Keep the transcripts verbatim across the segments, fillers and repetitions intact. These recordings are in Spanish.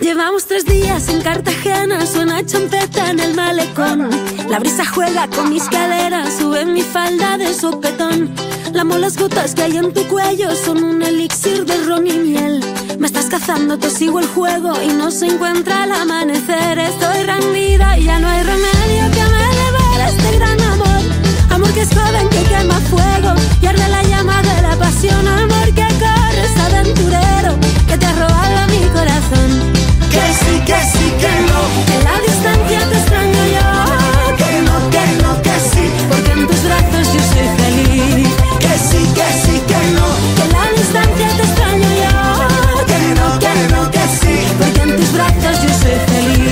Llevamos tres días en Cartagena, suena champeta en el malecón. La brisa juega con mis caderas, sube mi falda de sopetón. Lamo las gotas que hay en tu cuello, son un elixir de ron y miel. Me estás cazando, te sigo el juego y no se encuentra el amanecer. Estoy rendida y ya no hay remedio que me devore este gran amor. Amor que es joven, que quema fuego y arde la llama de la pasión. Amor que corres aventurero, que te ha robado mi corazón. Que sí, que sí, que no, que en la distancia te extraño yo. Que no, que no, que sí, porque en tus brazos yo soy feliz. Que sí, que sí, que no, que en la distancia te extraño yo. Que no, que no, que sí, porque en tus brazos yo soy feliz.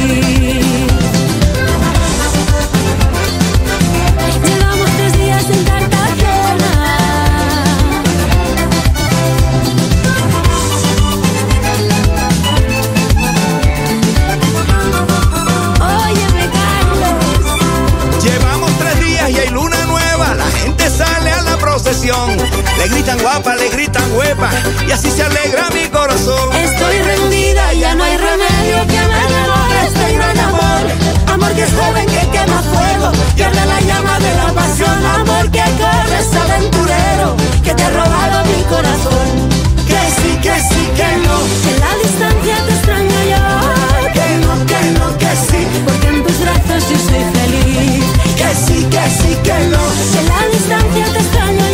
Le gritan guapa, le gritan huepa, y así se alegra mi corazón. Estoy rendida, ya no hay remedio que me devore este gran amor. Amor que es joven, que quema fuego y arde la llama de la pasión. Amor que corres aventurero, que te ha robado mi corazón. Que sí, que sí, que no, que en la distancia te extraño yo. Que no, que no, que sí, porque en tus brazos yo soy feliz. Que sí, que sí, que no, que en la distancia te extraño yo.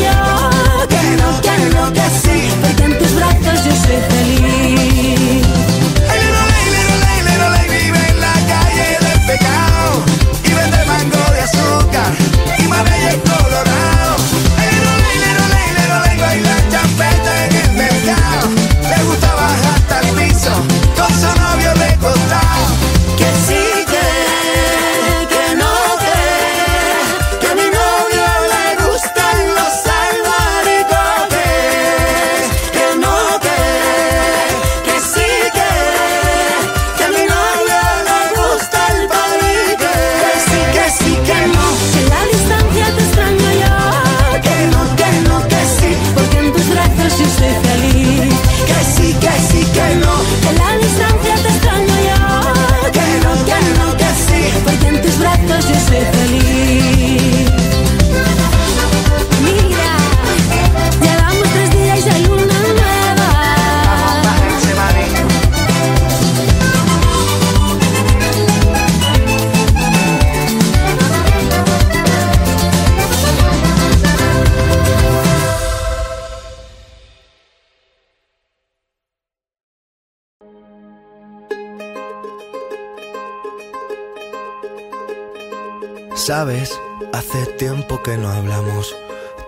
Sabes, hace tiempo que no hablamos,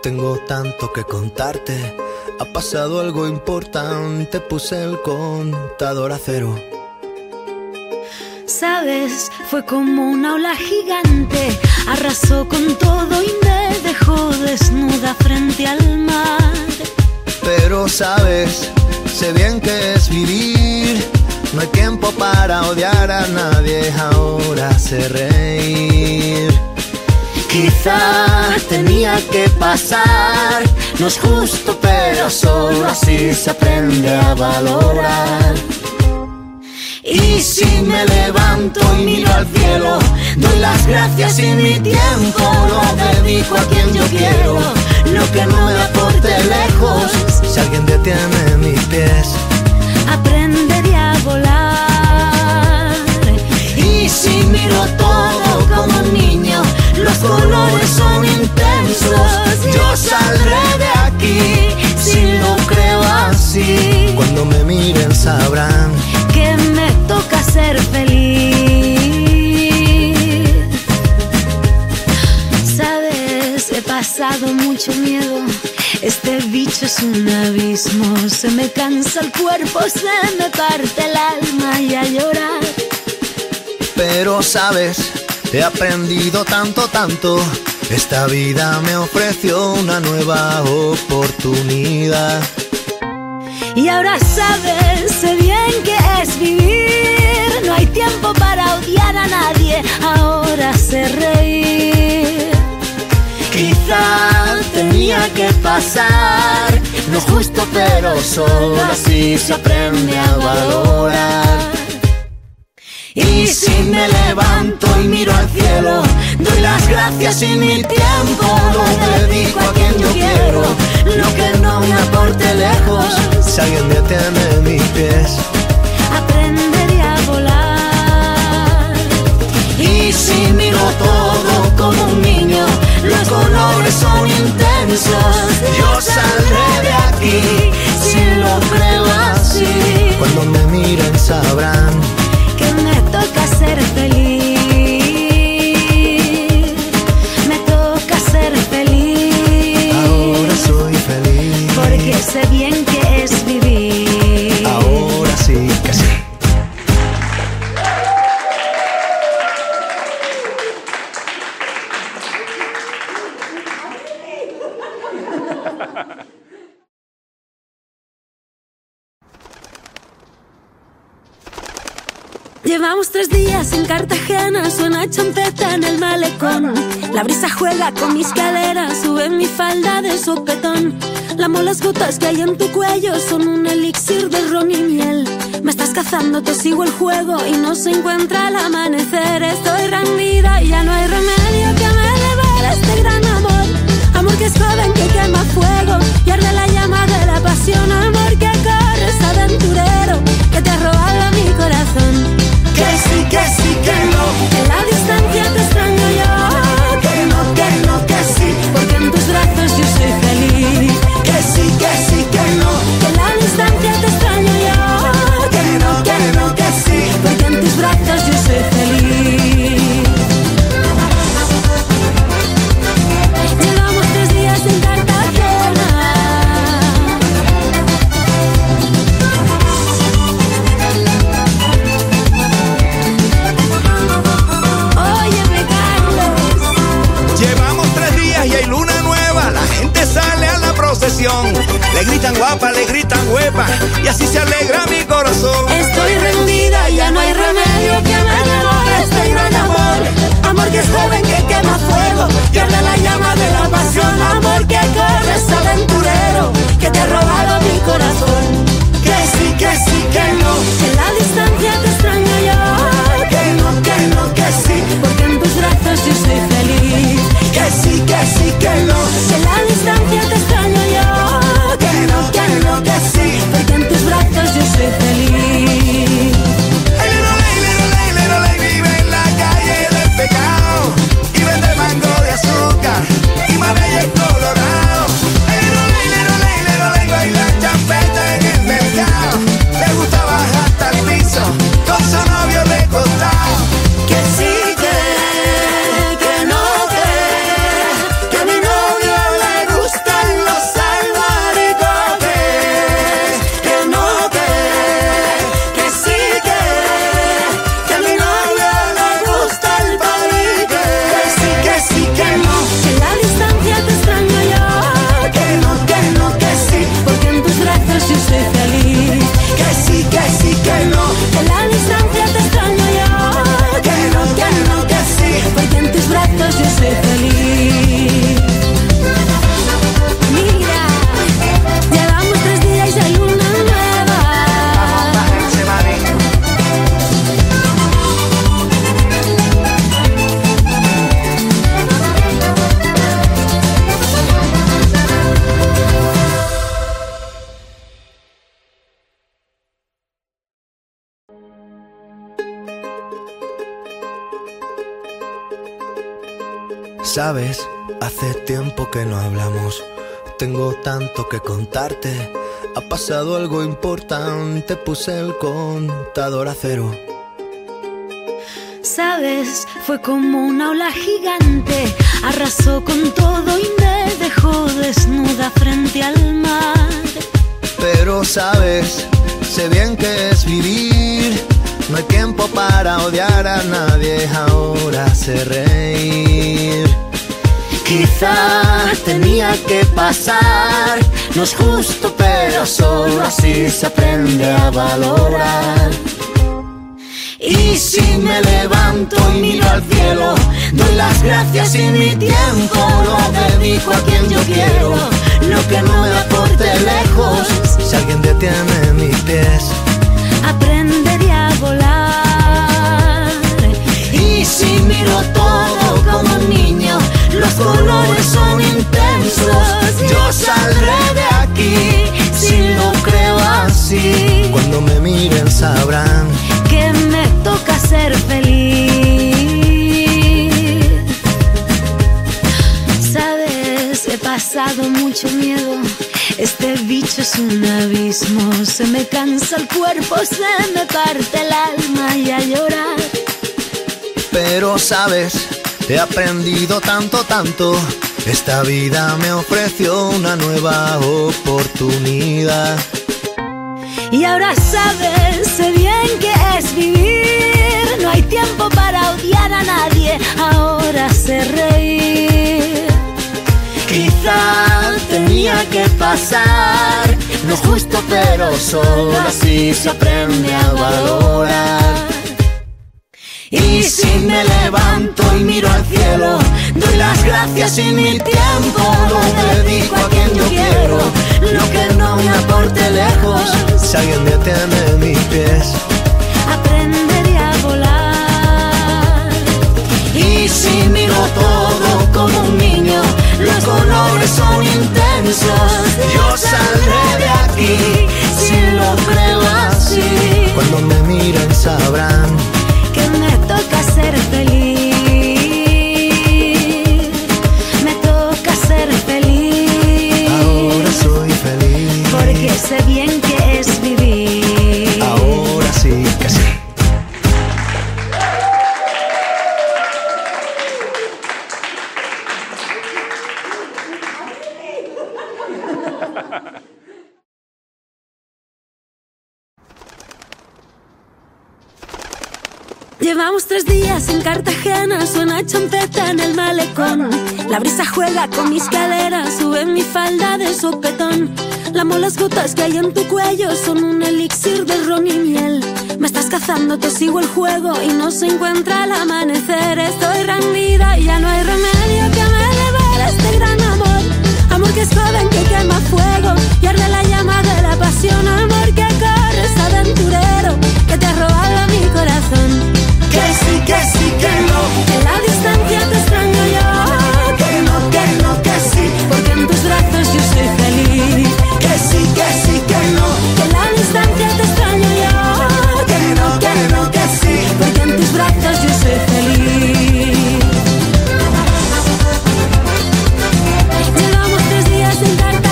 tengo tanto que contarte. Ha pasado algo importante, puse el contador a cero. Sabes, fue como una ola gigante, arrasó con todo y me dejó desnuda frente al mar. Pero sabes, sé bien que es vivir, no hay tiempo para odiar a nadie, ahora sé reír. Quizá tenía que pasar, no es justo pero solo así se aprende a valorar. Y si me levanto y miro al cielo, doy las gracias y mi tiempo lo dedico a quien yo quiero. Lo que no me aporte lejos, si alguien detiene mis pies, aprendería a volar. Y si miro todo como un niño, los colores son intensos, yo saldré de aquí, si lo creo así. Cuando me miren sabrán que me toca ser feliz. Sabes, he pasado mucho miedo, este bicho es un abismo, se me cansa el cuerpo, se me parte el alma y a llorar. Pero sabes, he aprendido tanto, tanto, esta vida me ofreció una nueva oportunidad. Y ahora sabes, sé bien que es vivir, no hay tiempo para odiar a nadie, ahora sé reír. Quizá tenía que pasar, no es justo pero solo así se aprende a valorar. Y si me levanto y miro al cielo, doy las gracias y mi tiempo lo dedico a quien yo quiero. Lo que no me aporte lejos, si alguien detiene mis pies, aprenderé a volar. Y si miro todo como un niño, los colores son intensos, yo saldré de aquí si lo creo así. Cuando me miren sabrán que me toca ser feliz, me toca ser feliz. Ahora soy feliz porque sé bien que es vivir. Ahora sí que sí. Llevamos tres días en Cartagena, suena champeta en el malecón. La brisa juega con mis caderas, sube mi falda de sopetón. Lamo las gotas que hay en tu cuello, son un elixir de ron y miel. Me estás cazando, te sigo el juego y no se encuentra el amanecer. Estoy rendida y ya no hay remedio que me devore este gran amor. Amor que es joven, que quema fuego y arde la llama de la pasión. Amor que corres aventurero, que te ha robado mi corazón. Que sí, que sí, que no, que la distancia te extraño yo. Que no, que no, que sí, porque en tus brazos yo soy feliz. Que sí, que sí, que no, que la distancia te extraño yo. Que no, que no, que sí, porque en tus brazos yo soy feliz. Llevamos tres días en Cartagena. Le gritan guapa, le gritan huepa, y así se alegra mi corazón. Estoy rendida, ya no hay remedio que me devore este gran amor. Amor que es joven, que quema fuego y arde la llama de la pasión. Amor que corres aventurero, que te ha robado mi corazón. Que sí, que sí, que no, que la distancia te extraño yo. Que no, que no, que sí, porque en tus brazos yo soy feliz. Que sí, que sí, que no, que la distancia te extraño yo. Sabes, hace tiempo que no hablamos, tengo tanto que contarte. Ha pasado algo importante, puse el contador a cero. Sabes, fue como una ola gigante, arrasó con todo y me dejó desnuda frente al mar. Pero sabes, sé bien que es vivir, no hay tiempo para odiar a nadie, ahora sé reír. Quizá tenía que pasar, no es justo pero solo así se aprende a valorar. Y si me levanto y miro al cielo, doy las gracias y mi tiempo lo dedico a quien yo quiero. Lo que no me aporte lejos, si alguien detiene mis pies, aprendería a volar. y miro todo como niño. Los colores son intensos. Yo saldré de aquí si lo creo así. Cuando me miren sabrán que me toca ser feliz. Sabes, he pasado mucho miedo. Este bicho es un abismo. Se me cansa el cuerpo, se me parte el alma y a llorar. Pero sabes, he aprendido tanto, tanto. Esta vida me ofreció una nueva oportunidad. Y ahora sabes, sé bien que es vivir. No hay tiempo para odiar a nadie. Ahora sé reír. Quizá tenía que pasar, no es justo pero solo así se aprende a valorar. Y si me levanto y miro al cielo, doy las gracias y mi tiempo lo dedico a quien yo quiero. Lo que no me aporte lejos, si alguien detiene mis pies, aprenderé a volar. Y si miro todo como un niño, los colores son intensos. Yo saldré de aquí si lo creo así. Cuando me miren sabrán que me toca ser feliz. Me toca ser feliz. Ahora soy feliz porque sé bien que es vivir. Ahora sí que sí. Llevamos tres días en Cartagena, suena champeta en el malecón. La brisa juega con mis caderas, sube mi falda de sopetón. Lamo las gotas que hay en tu cuello, son un elixir de ron y miel. Me estás cazando, te sigo el juego y no se encuentra el amanecer. Estoy rendida y ya no hay remedio que me devore este gran amor. Amor que es joven, que quema fuego y arde la llama de la pasión. Amor que corres aventurero, que te ha robado mi corazón. Que sí, que sí, que no. En la distancia te extraño yo. Que no, que no, que sí. Porque en tus brazos yo soy feliz. Que sí, que sí, que no. En la distancia te extraño yo. Que no, que no, que sí. Porque en tus brazos yo soy feliz. Llevamos tres días en Cartagena.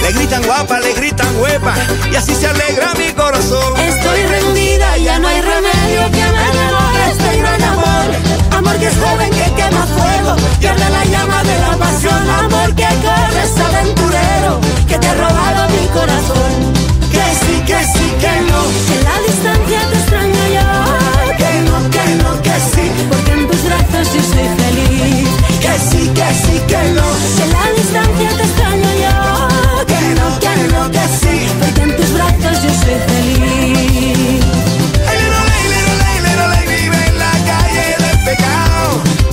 Le gritan guapa, le gritan huepa, y así se alegra mi corazón. Estoy rendida, ya no hay remedio que me devore este gran amor. Amor que es joven, que quema fuego y arde la llama de la pasión. Amor que corres aventurero, que te ha robado mi corazón. Que sí, que sí, que no. En la distancia te extraño yo. Que no, que no, que sí. Porque en tus brazos yo soy feliz. Que sí, que sí, que no. En la distancia te extraño yo. Que no, que no, que sí. Porque en tus brazos yo soy feliz. Hay una ley, lero ley, lero ley. Vive en la calle del pecado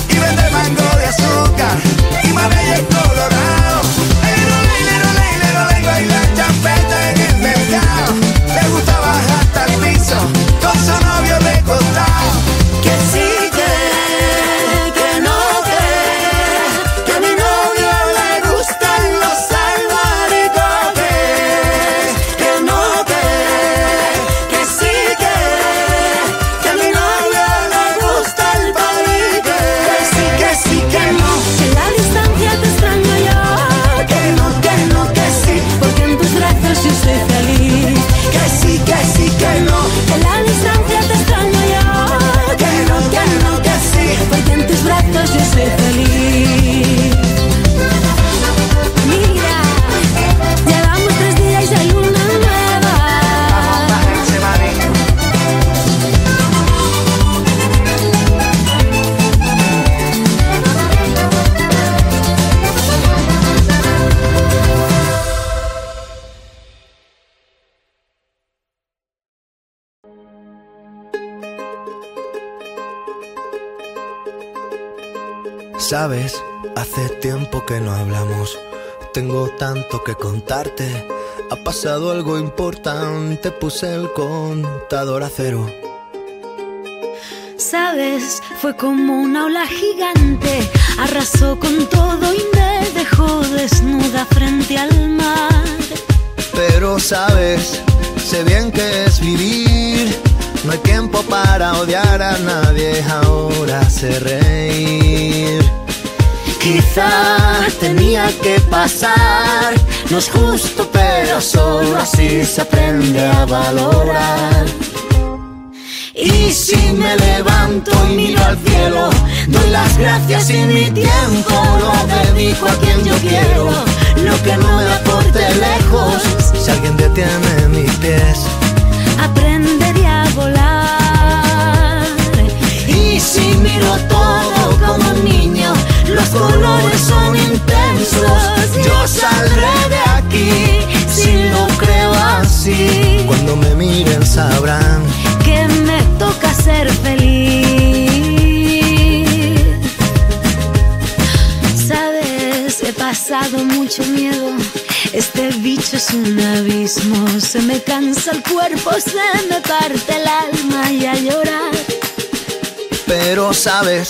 y vende mango de azúcar y mamella y colorado. Hay una ley, lero ley, lero ley. Baila champeta. Sabes, hace tiempo que no hablamos. Tengo tanto que contarte. Ha pasado algo importante, puse el contador a cero. Sabes, fue como una ola gigante, arrasó con todo y me dejó desnuda frente al mar. Pero sabes, sé bien que es vivir. No hay tiempo para odiar a nadie, ahora sé reír. Quizá tenía que pasar, no es justo, pero solo así se aprende a valorar. Y si me levanto y miro al cielo, doy las gracias y mi tiempo lo dedico a quien yo quiero. Lo que no me aporte lejos, si alguien detiene mis pies, aprendería a volar. Y si miro todo como un niño, los colores son intensos. Yo saldré de aquí, si lo creo así. Cuando me miren sabrán que me toca ser feliz. Sabes, he pasado mucho miedo. Este bicho es un abismo, se me cansa el cuerpo, se me parte el alma y a llorar. Pero sabes,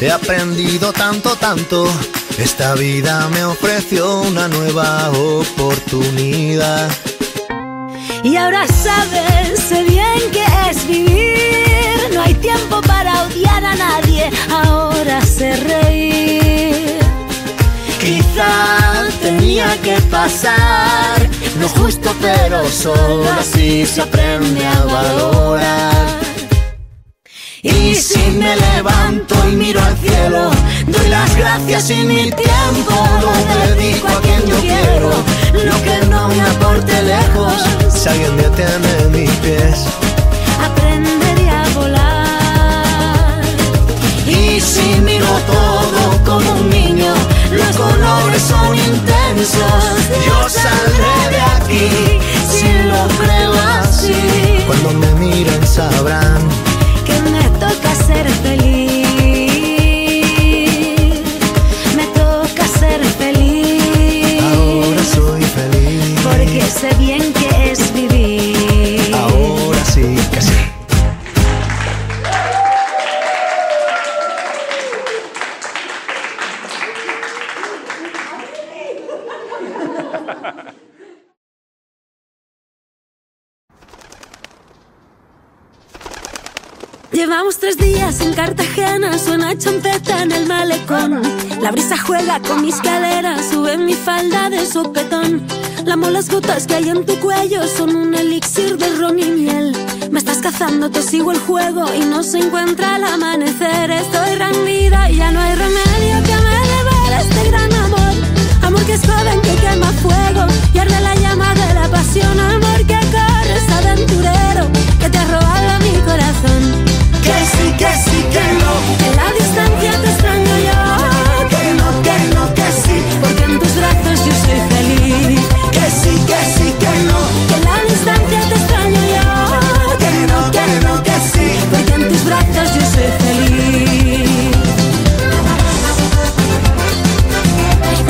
he aprendido tanto, tanto. Esta vida me ofreció una nueva oportunidad. Y ahora sabes, sé bien que es vivir. No hay tiempo para odiar a nadie, ahora sé reír. Quizá tenía que pasar, no es justo pero solo así se aprende a valorar. Y si me levanto y miro al cielo, doy las gracias y mi tiempo lo dedico a quien yo quiero. Lo que no me aporte lejos, si alguien detiene mis pies, aprendería a volar. Y si miro todo como un niño, los colores son intensos. Yo saldré de aquí, si lo creo así. Cuando me miren sabrán que me toca ser feliz. Me toca ser feliz. Ahora soy feliz, porque sé bien que es vivir. Ahora sí que sí. Llevamos tres días en Cartagena, suena champeta en el malecón. La brisa juega con mis caderas, sube mi falda de sopetón. Lamo las gotas que hay en tu cuello, son un elixir de ron y miel. Me estás cazando, te sigo el juego y no se encuentra el amanecer. Estoy rendida y ya no hay remedio que me devore este gran amor. Amor que es joven, que quema fuego y arde la llama de la pasión. Amor que corres aventurero, que te ha robado mi corazón. Que sí, que sí, que no, que en la distancia te extraño yo. Que no, que no, que sí, porque en tus brazos yo soy feliz. Que sí, que sí, que no, que en la distancia te extraño yo. Que no, que no, que sí, porque en tus brazos yo soy feliz.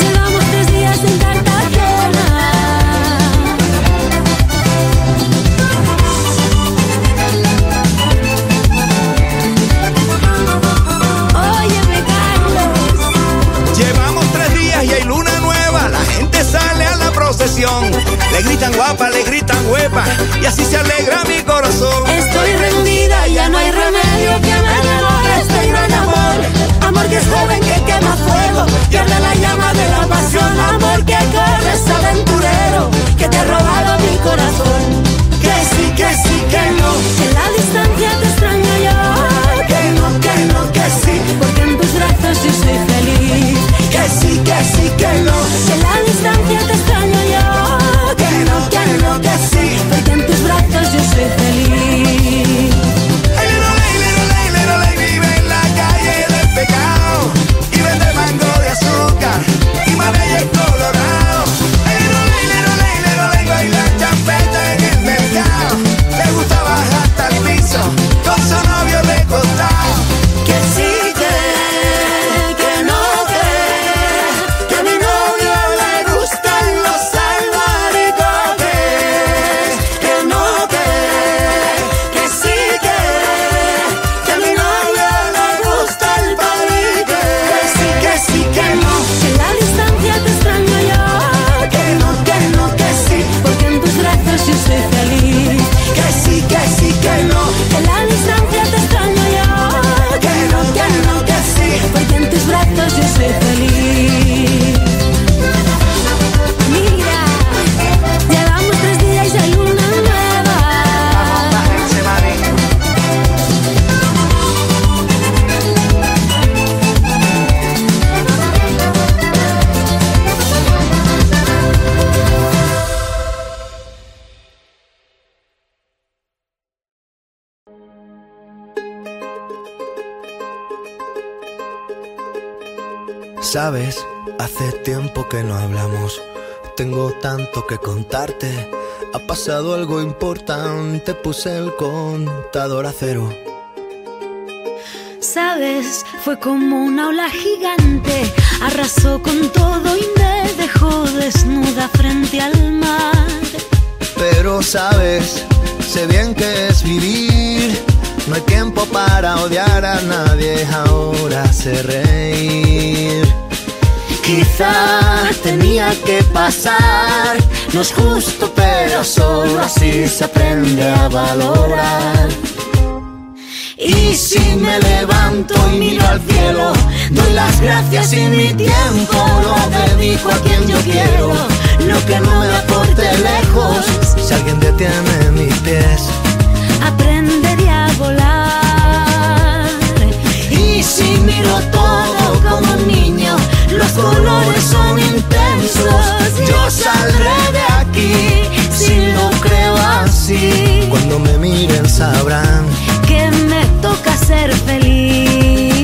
Llevamos tres días en Cartagena. Le gritan guapa, le gritan huepa, y así se alegra mi corazón. Estoy rendida, ya no hay remedio que me devore este gran amor. Amor que es joven, que quema fuego y arde la llama de la pasión. Amor que corres aventurero, que te ha robado mi corazón. Que sí, que sí, que no, que en la distancia te extraño yo. Que no, que no, que sí, porque en tus brazos yo soy feliz. Que sí, que sí, que no, que en la distancia te extraño yo. Que sí, porque en tus brazos yo soy feliz. Sabes, hace tiempo que no hablamos. Tengo tanto que contarte. Ha pasado algo importante, puse el contador a cero. Sabes, fue como una ola gigante, arrasó con todo y me dejó desnuda frente al mar. Pero sabes, sé bien que es vivir. No hay tiempo para odiar a nadie, ahora sé reír. Quizá tenía que pasar, no es justo, pero solo así se aprende a valorar. Y si me levanto y miro al cielo, doy las gracias y mi tiempo lo dedico a quien yo quiero. Lo que no me aporte lejos, si alguien detiene mis pies, aprenderé a volar. Y si miro todo como un niño, los colores son intensos, yo saldré de aquí si lo creo así. Cuando me miren sabrán que me toca ser feliz.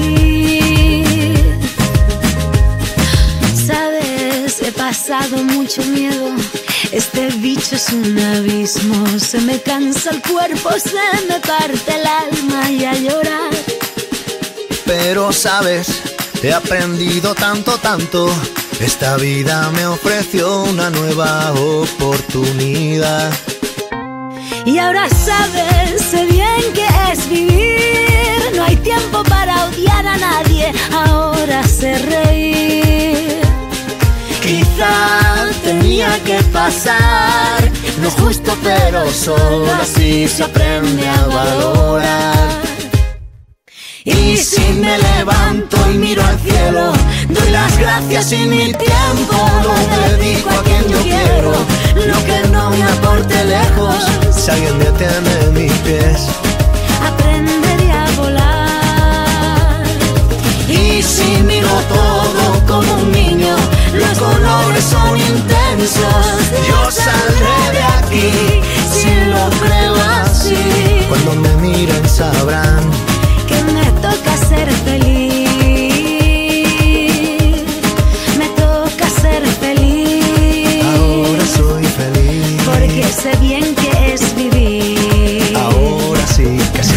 Sabes, he pasado mucho miedo. Este bicho es un abismo, se me cansa el cuerpo, se me parte el alma y a llorar. Pero sabes, he aprendido tanto, tanto. Esta vida me ofreció una nueva oportunidad. Y ahora sabes, sé bien que es vivir. No hay tiempo para odiar a nadie, ahora sé reír. Quizá tenía que pasar, no es justo, pero solo así se aprende a valorar. Y si me levanto y miro al cielo, doy las gracias y mi tiempo lo dedico a quien yo quiero. Lo que no me aporte lejos, si alguien detiene mis pies, aprenderé a volar. Y si miro todo como un niño, los colores son intensos, yo saldré de aquí si lo creo así. Cuando me miren sabrán que me toca ser feliz, me toca ser feliz. Ahora soy feliz porque sé bien que es vivir. Ahora sí que sí.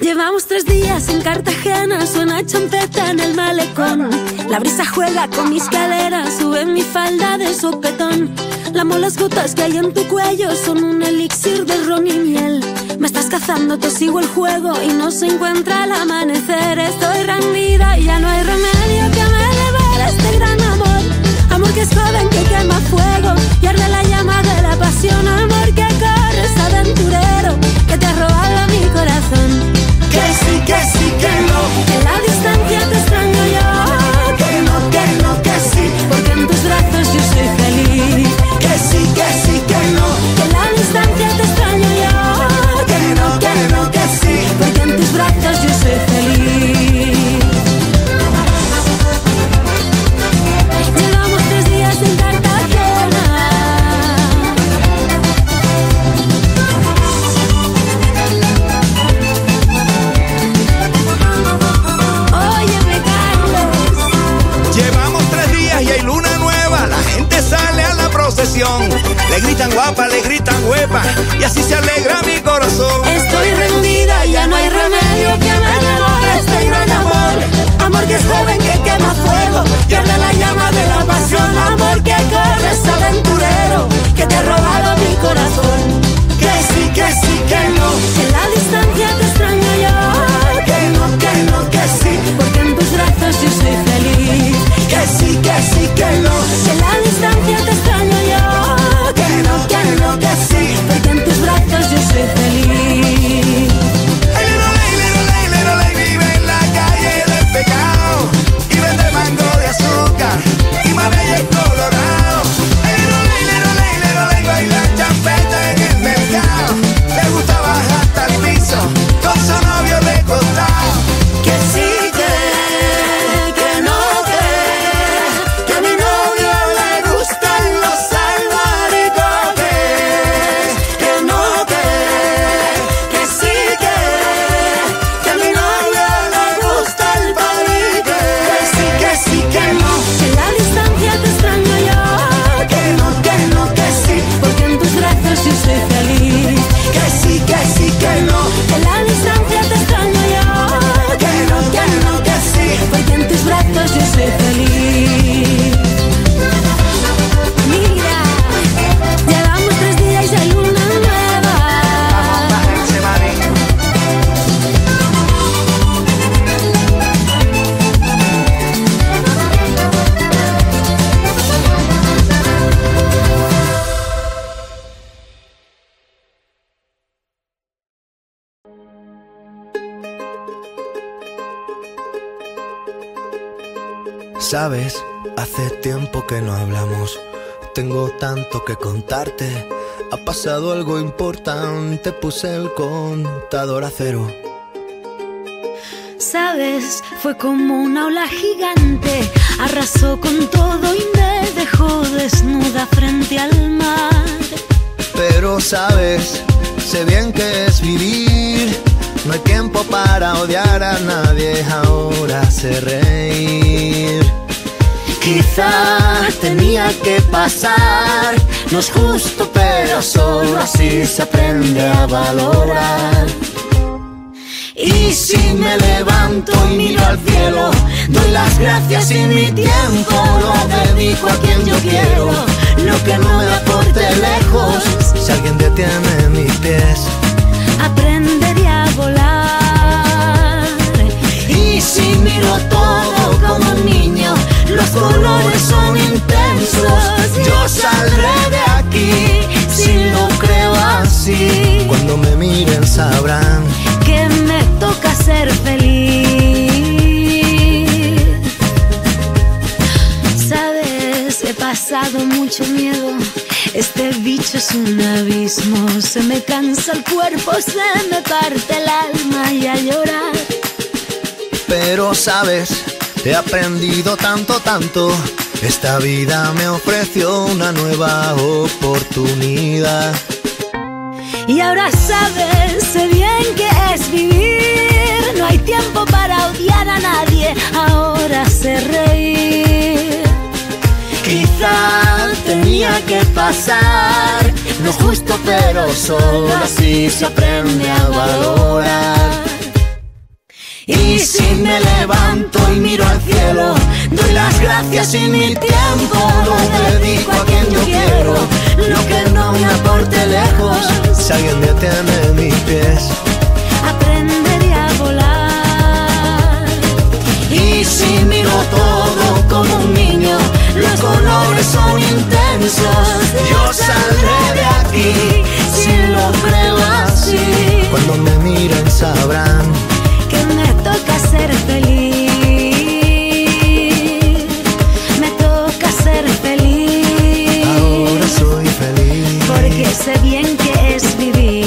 Llevamos tres días en Cartagena, suena champeta en el malecón. La brisa juega con mis caderas, sube mi falda de sopetón. Lamo las gotas que hay en tu cuello, son un elixir de ron y miel. Me estás cazando, te sigo el juego y no se encuentra el amanecer. Estoy rendida y ya no hay remedio que me libere este gran amor. Amor que es joven, que quema fuego y arde la llama de la pasión. Amor que corres aventurero, que te ha robado mi corazón. Que sí, que sí, que no, que en la distancia te extraño yo. Que no, que no, que sí, porque en tus brazos yo soy feliz. Que sí, que sí, que no, que en la distancia te extraño yo. Que no, que no, que sí, porque en tus brazos yo soy feliz. Llevamos tres días en Cartagena. Le gritan guapa, le gritan huepa, y así se alegra mi corazón. Estoy rendida, ya no hay remedio que me devore este gran amor. Amor que es joven, que quema fuego y arde la llama de la pasión. Amor que corres aventurero, que te ha robado mi corazón. Que sí, que sí, que no, que en la distancia te extraño yo. Que no, que no, que sí, porque en tus brazos yo soy feliz. Que sí, que sí, que no, que en la distancia te extraño yo. Que no, que no, que sí, porque en tus brazos yo soy feliz. Ay, little lady, little lady, little lady, vive en la calle del pecado y vende mango de azúcar y más bella en Colorado. Ay, little lady, little lady, Sabes, hace tiempo que no hablamos. Tengo tanto que contarte. Ha pasado algo importante, puse el contador a cero. Sabes, fue como una ola gigante, arrasó con todo y me dejó desnuda frente al mar. Pero sabes, sé bien que es vivir. No hay tiempo para odiar a nadie, ahora sé reír. Quizá tenía que pasar, no es justo, pero solo así se aprende a valorar. Y si me levanto y miro al cielo, doy las gracias y mi tiempo lo dedico a quien yo quiero. Lo que no me aporte lejos, si alguien detiene mis pies, aprendería a volar. Y si miro todo como un niño, los colores son intensos, yo saldré de aquí, si lo creo así. Cuando me miren sabrán que me toca ser feliz. Sabes, he pasado mucho miedo. Este bicho es un abismo, se me cansa el cuerpo, se me parte el alma y a llorar. Pero sabes, he aprendido tanto, tanto. Esta vida me ofreció una nueva oportunidad. Y ahora sabes, sé bien que es vivir. No hay tiempo para odiar a nadie, ahora sé reír. Quizá tenía que pasar, no es justo pero solo así se aprende a valorar. Y si me levanto y miro al cielo, doy las gracias y mi tiempo lo dedico a quien yo quiero. Lo que no me aporte lejos, si alguien detiene mis pies, aprenderé a volar. Y si miro todo como un niño, los colores son intensos, yo saldré de aquí, si lo creo así. Cuando me miren sabrán que me toca ser feliz. Me toca ser feliz. Ahora soy feliz, porque sé bien que es vivir.